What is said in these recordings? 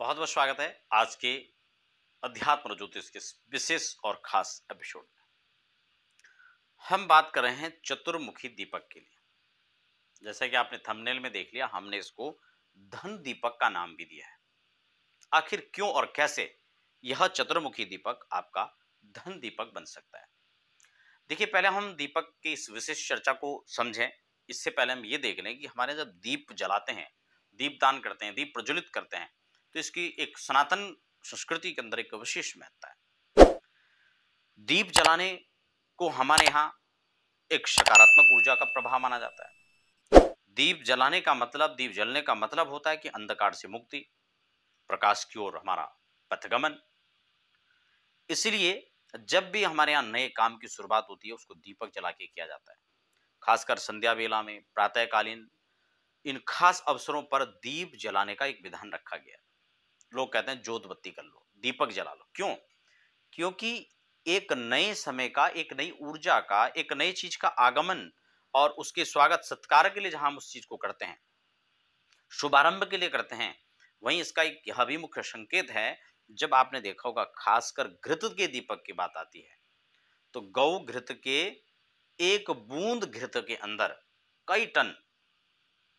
बहुत बहुत स्वागत है आज के अध्यात्म और ज्योतिष के विशेष और खास एपिसोड में। हम बात कर रहे हैं चतुर्मुखी दीपक के लिए। जैसा कि आपने थंबनेल में देख लिया, हमने इसको धन दीपक का नाम भी दिया है। आखिर क्यों और कैसे यह चतुर्मुखी दीपक आपका धन दीपक बन सकता है? देखिए, पहले हम दीपक की इस विशेष चर्चा को समझें। इससे पहले हम ये देख लें कि हमारे जब दीप जलाते हैं, दीपदान करते हैं, दीप प्रज्वलित करते हैं, तो इसकी एक सनातन संस्कृति के अंदर एक विशेष महत्ता है। दीप जलाने को हमारे यहाँ एक सकारात्मक ऊर्जा का प्रभाव माना जाता है। दीप जलने का मतलब होता है कि अंधकार से मुक्ति, प्रकाश की ओर हमारा पथगमन। इसलिए जब भी हमारे यहाँ नए काम की शुरुआत होती है, उसको दीपक जला के किया जाता है। खासकर संध्या बेला में, प्रातःकालीन, इन खास अवसरों पर दीप जलाने का एक विधान रखा गया है। लोग कहते हैं जोत बत्ती कर लो, दीपक जला लो। क्यों? क्योंकि एक नए समय का, एक नई ऊर्जा का, एक नई चीज का आगमन और उसके स्वागत सत्कार के लिए जहां हम उस चीज को करते हैं, शुभारंभ के लिए करते हैं, वहीं इसका एक यह भी मुख्य संकेत है। जब आपने देखा होगा, खासकर घृत के दीपक की बात आती है, तो गौ घृत के एक बूंद घृत के अंदर कई टन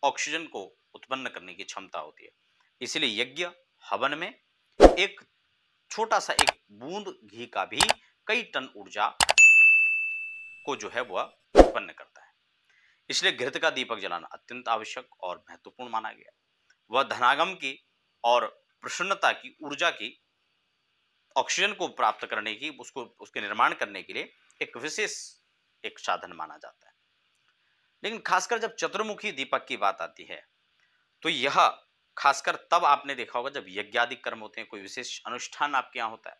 ऑक्सीजन को उत्पन्न करने की क्षमता होती है। इसलिए यज्ञ हवन में एक छोटा सा एक बूंद घी का भी कई टन ऊर्जा को जो है वह उत्पन्न करता है। इसलिए घृत का दीपक जलाना अत्यंत आवश्यक और महत्वपूर्ण माना गया। वह धनागम की और प्रसन्नता की ऊर्जा की, ऑक्सीजन को प्राप्त करने की, उसको उसके निर्माण करने के लिए एक विशेष एक साधन माना जाता है। लेकिन खासकर जब चतुर्मुखी दीपक की बात आती है, तो यह खासकर तब आपने देखा होगा जब यज्ञादि कर्म होते हैं, कोई विशेष अनुष्ठान आपके यहाँ होता है,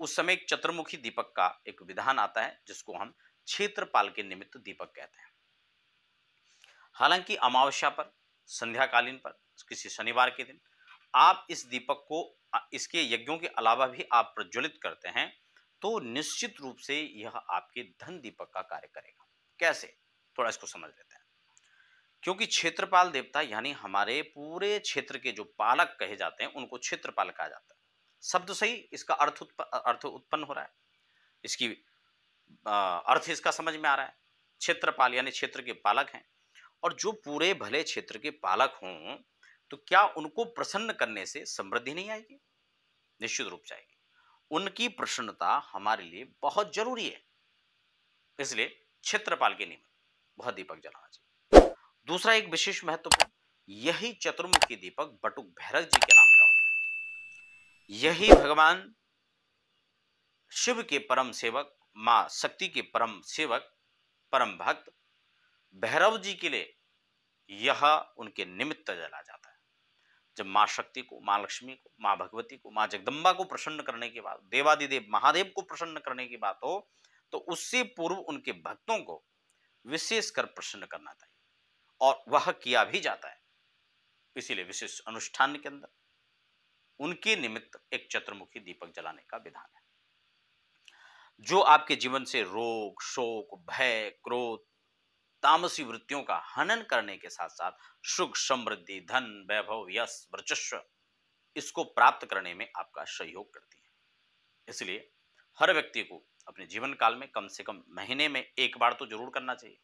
उस समय एक चतुर्मुखी दीपक का एक विधान आता है, जिसको हम क्षेत्रपाल के निमित्त दीपक कहते हैं। हालांकि अमावस्या पर, संध्याकालीन पर, किसी शनिवार के दिन आप इस दीपक को इसके यज्ञों के अलावा भी आप प्रज्वलित करते हैं, तो निश्चित रूप से यह आपके धन दीपक का कार्य करेगा। कैसे, थोड़ा इसको समझ लेते हैं। क्योंकि क्षेत्रपाल देवता यानी हमारे पूरे क्षेत्र के जो पालक कहे जाते हैं, उनको क्षेत्रपाल कहा जाता है। शब्द से ही इसका अर्थ उत्पन्न हो रहा है, इसकी अर्थ इसका समझ में आ रहा है। क्षेत्रपाल यानी क्षेत्र के पालक हैं, और जो पूरे भले क्षेत्र के पालक हों, तो क्या उनको प्रसन्न करने से समृद्धि नहीं आएगी? निश्चित रूप से आएगी। उनकी प्रसन्नता हमारे लिए बहुत जरूरी है, इसलिए क्षेत्रपाल के निमित्त वह दीपक जलाना चाहिए। दूसरा एक विशेष महत्वपूर्ण, यही चतुर्मुखी दीपक बटुक भैरव जी के नाम का होता है। यही भगवान शिव के परम सेवक, मां शक्ति के परम सेवक, परम भक्त भैरव जी के लिए यह उनके निमित्त जला जाता है। जब मां शक्ति को, मां लक्ष्मी को, मां भगवती को, मां जगदम्बा को प्रसन्न करने की बात, देवादिदेव महादेव को प्रसन्न करने की बात हो, तो उससे पूर्व उनके भक्तों को विशेषकर प्रसन्न करना चाहिए, और वह किया भी जाता है। इसीलिए विशेष अनुष्ठान के अंदर उनके निमित्त एक चतुर्मुखी दीपक जलाने का विधान है, जो आपके जीवन से रोग, शोक, भय, क्रोध, तामसी वृत्तियों का हनन करने के साथ साथ सुख, समृद्धि, धन, वैभव, यश, वर्चस्व, इसको प्राप्त करने में आपका सहयोग करती है। इसलिए हर व्यक्ति को अपने जीवन काल में कम से कम महीने में एक बार तो जरूर करना चाहिए।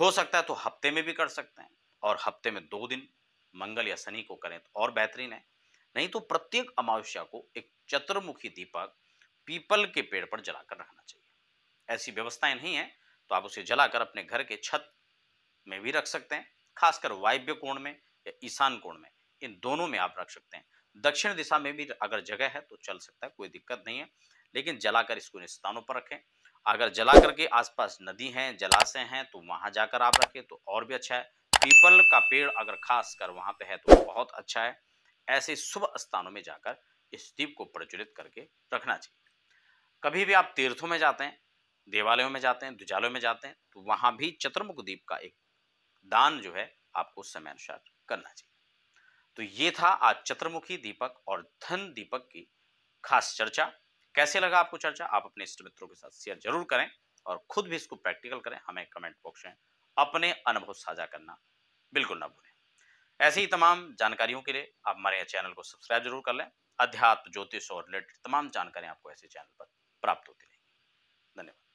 हो सकता है तो हफ्ते में भी कर सकते हैं, और हफ्ते में 2 दिन मंगल या शनि को करें तो और बेहतरीन है। नहीं तो प्रत्येक अमावस्या को एक चतुर्मुखी दीपक पीपल के पेड़ पर जलाकर रखना चाहिए। ऐसी व्यवस्थाएं नहीं है तो आप उसे जलाकर अपने घर के छत में भी रख सकते हैं। खासकर वायव्य कोण में या ईशान कोण में, इन दोनों में आप रख सकते हैं। दक्षिण दिशा में भी अगर जगह है तो चल सकता है, कोई दिक्कत नहीं है। लेकिन जलाकर इसको इन स्थानों पर रखें। अगर जला करके आसपास नदी हैं, जलाशय हैं, तो वहां जाकर आप रखें तो और भी अच्छा है। पीपल का पेड़ अगर खासकर वहां पे है तो बहुत अच्छा है। ऐसे शुभ स्थानों में जाकर इस दीप को प्रज्वलित करके रखना चाहिए। कभी भी आप तीर्थों में जाते हैं, देवालयों में जाते हैं, दुजालों में जाते हैं, तो वहां भी चतुर्मुख दीप का एक दान जो है आपको समय अनुसार करना चाहिए। तो ये था आज चतुर्मुखी दीपक और धन दीपक की खास चर्चा। कैसे लगा आपको चर्चा? आप अपने इष्ट मित्रों के साथ शेयर जरूर करें और खुद भी इसको प्रैक्टिकल करें। हमें कमेंट बॉक्स में अपने अनुभव साझा करना बिल्कुल ना भूलें। ऐसी ही तमाम जानकारियों के लिए आप हमारे चैनल को सब्सक्राइब जरूर कर लें। अध्यात्म, ज्योतिष और रिलेटेड तमाम जानकारियाँ आपको ऐसे चैनल पर प्राप्त होती रहेंगी। धन्यवाद।